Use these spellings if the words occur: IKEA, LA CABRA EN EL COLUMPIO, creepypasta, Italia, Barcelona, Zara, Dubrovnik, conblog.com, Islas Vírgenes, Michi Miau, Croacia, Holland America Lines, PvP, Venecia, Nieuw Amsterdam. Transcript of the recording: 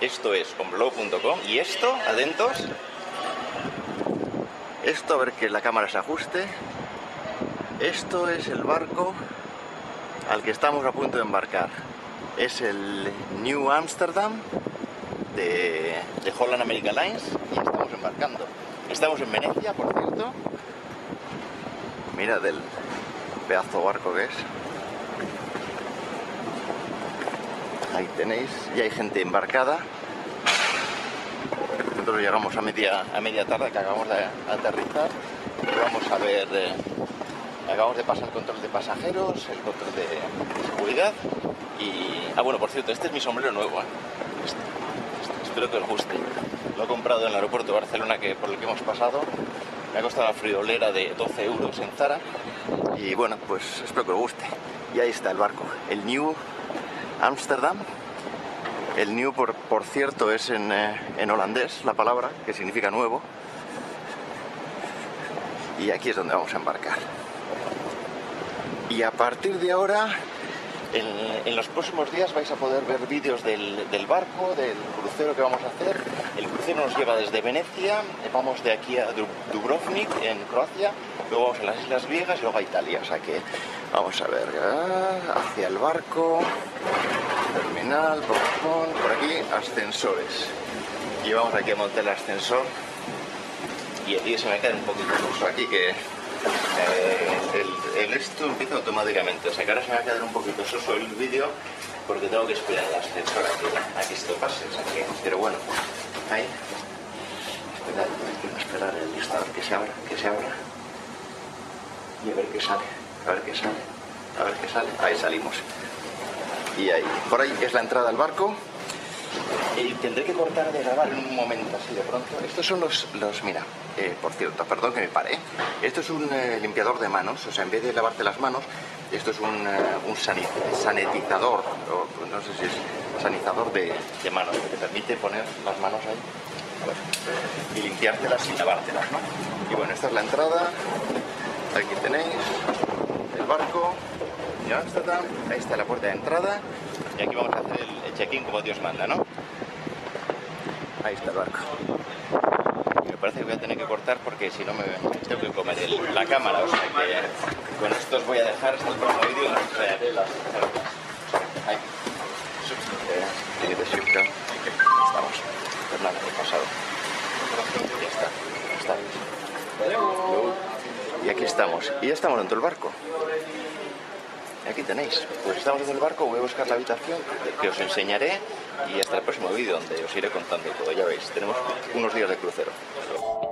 Esto es conblog.com y esto, atentos, esto a ver que la cámara se ajuste, esto es el barco al que estamos a punto de embarcar. Es el Nieuw Amsterdam de Holland America Lines y estamos embarcando. Estamos en Venecia, por cierto. Mira del pedazo de barco que es. Ahí tenéis, ya hay gente embarcada. Nosotros llegamos a media tarde, que acabamos de aterrizar. Vamos a ver, acabamos de pasar el control de pasajeros, el control de seguridad y... Ah, bueno, por cierto, este es mi sombrero nuevo. Espero que os guste. Lo he comprado en el aeropuerto de Barcelona, que por el que hemos pasado. Me ha costado la friolera de 12 euros en Zara. Y bueno, pues espero que os guste. Y ahí está el barco, el Nieuw Amsterdam. El Nieuw, por cierto, es en holandés la palabra, que significa nuevo. Y aquí es donde vamos a embarcar. Y a partir de ahora, en los próximos días vais a poder ver vídeos del barco, del crucero que vamos a hacer. El crucero nos lleva desde Venecia, vamos de aquí a Dubrovnik, en Croacia, luego vamos a las Islas Vírgenes y luego a Italia. O sea que vamos a ver hacia el barco, terminal, por aquí, ascensores. Y vamos aquí a montar el ascensor y el día se me cae un poquito incluso aquí que... esto empieza automáticamente, o sea que ahora se me va a quedar un poquito soso el vídeo porque tengo que esperar el ascensor a que esto pase, o sea que, pero bueno, ahí, esperar el listador que se abra y a ver qué sale, ahí salimos y ahí, por ahí es la entrada al barco. Y tendré que cortar de grabar en un momento así de pronto. Estos son los mira, por cierto, perdón que me paré. Esto es un limpiador de manos, o sea, en vez de lavarte las manos, esto es un sanitizador, o no sé si es sanitizador de manos, que te permite poner las manos ahí y limpiártelas sin lavártelas, ¿no? Y bueno, esta es la entrada, aquí tenéis el barco, Nieuw Amsterdam, ahí está la puerta de entrada y aquí vamos a hacer el check-in como Dios manda, ¿no? Ahí está el barco. Me parece que voy a tener que cortar porque si no me tengo que comer la cámara, o sea que con estos voy a dejar hasta el próximo vídeo y los traeré las ofertas. Ahí. Estamos. Pues nada, he pasado. Ya está. Y aquí estamos. Y ya estamos dentro del barco. Aquí tenéis, pues estamos en el barco, voy a buscar la habitación que os enseñaré y hasta el próximo vídeo donde os iré contando todo, ya veis, tenemos unos días de crucero.